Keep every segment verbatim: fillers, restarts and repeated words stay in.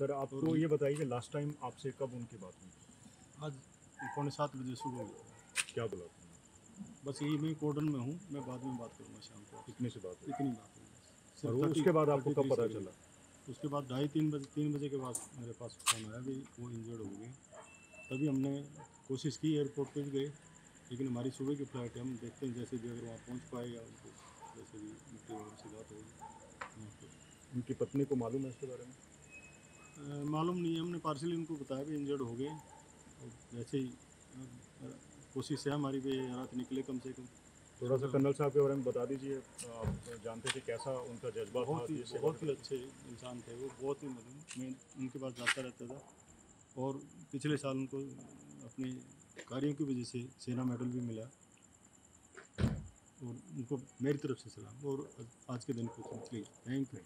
Sir आपको तो ये बताइए कि लास्ट टाइम आपसे कब उनकी बात हुई? आज पौने सात बजे सुबह हुई। क्या बोला आपने? बस यही, मैं कोर्टन में हूँ, मैं बाद में बात करूँगा शाम को। इतने से बात हुई? इतनी बात हुई। और उसके बाद आपको कब पता चला? उसके बाद ढाई तीन बजे तीन बजे के बाद मेरे पास फोन आया कि वो इंजर्ड हो गए। तभी हमने कोशिश की, एयरपोर्ट पर भी गए, लेकिन हमारी सुबह की फ्लाइट है। हम देखते हैं जैसे भी अगर वहाँ पहुँच पाएगा उनको, जैसे भी उनके उनसे बात होगी। उनकी पत्नी को मालूम है इसके बारे में? आ, मालूम नहीं है, हमने पार्शली उनको बताया भी इंजर्ड हो गए। जैसे ही कोशिश है हमारी भी रात निकले कम से कम। थोड़ा सा कर्नल साहब के बारे में बता दीजिए, आप जानते थे कैसा उनका जज्बा? बहुत ही बहुत ही अच्छे इंसान थे वो, बहुत ही मतलब मैं उनके पास जाता रहता था। और पिछले साल उनको अपने कार्यों की वजह से सेना मेडल भी मिला, और उनको मेरी तरफ से सलाम और आज के दिन को थैंक यू।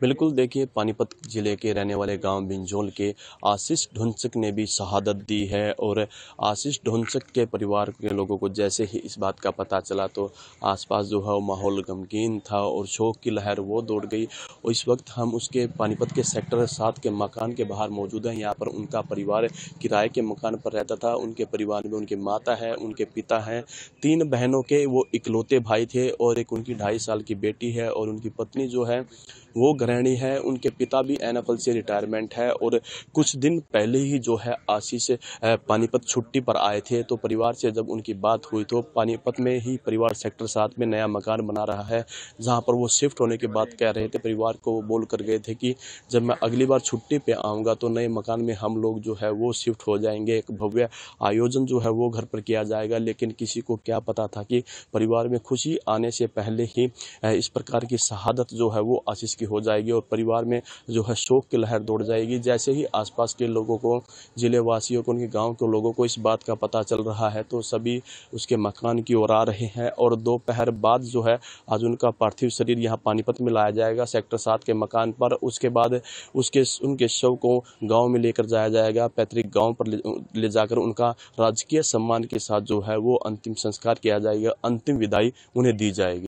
बिल्कुल, देखिए पानीपत जिले के रहने वाले गांव बिंजोल के आशीष ढोंसक ने भी शहादत दी है। और आशीष ढोंसक के परिवार के लोगों को जैसे ही इस बात का पता चला तो आसपास जो है माहौल गमगीन था और शोक की लहर वो दौड़ गई। और इस वक्त हम उसके पानीपत के सेक्टर सात के मकान के बाहर मौजूद हैं। यहाँ पर उनका परिवार किराए के मकान पर रहता था। उनके परिवार में उनकी माता है, उनके पिता हैं, तीन बहनों के वो इकलौते भाई थे और एक उनकी ढाई साल की बेटी है। और उनकी पत्नी जो है वो गृहिणी है। उनके पिता भी एन एफ एल से रिटायरमेंट है। और कुछ दिन पहले ही जो है आशीष पानीपत छुट्टी पर आए थे। तो परिवार से जब उनकी बात हुई तो पानीपत में ही परिवार सेक्टर सात में नया मकान बना रहा है, जहां पर वो शिफ्ट होने की बात कह रहे थे। परिवार को वो बोल कर गए थे कि जब मैं अगली बार छुट्टी पे आऊँगा तो नए मकान में हम लोग जो है वो शिफ्ट हो जाएंगे, एक भव्य आयोजन जो है वो घर पर किया जाएगा। लेकिन किसी को क्या पता था कि परिवार में खुशी आने से पहले ही इस प्रकार की शहादत जो है वो आशीष की हो जाएगी और परिवार में जो है शोक की लहर दौड़ जाएगी। जैसे ही आसपास के लोगों को, जिले वासियों को, उनके गांव के लोगों को इस बात का पता चल रहा है तो सभी उसके मकान की ओर आ रहे हैं। और दोपहर बाद जो है आज उनका पार्थिव शरीर यहाँ पानीपत में लाया जाएगा सेक्टर सात के मकान पर। उसके बाद उसके उनके शव को गाँव में लेकर जाया जाएगा, पैतृक गाँव पर ले जाकर उनका राजकीय सम्मान के साथ जो है वो अंतिम संस्कार किया जाएगा, अंतिम विदाई उन्हें दी जाएगी।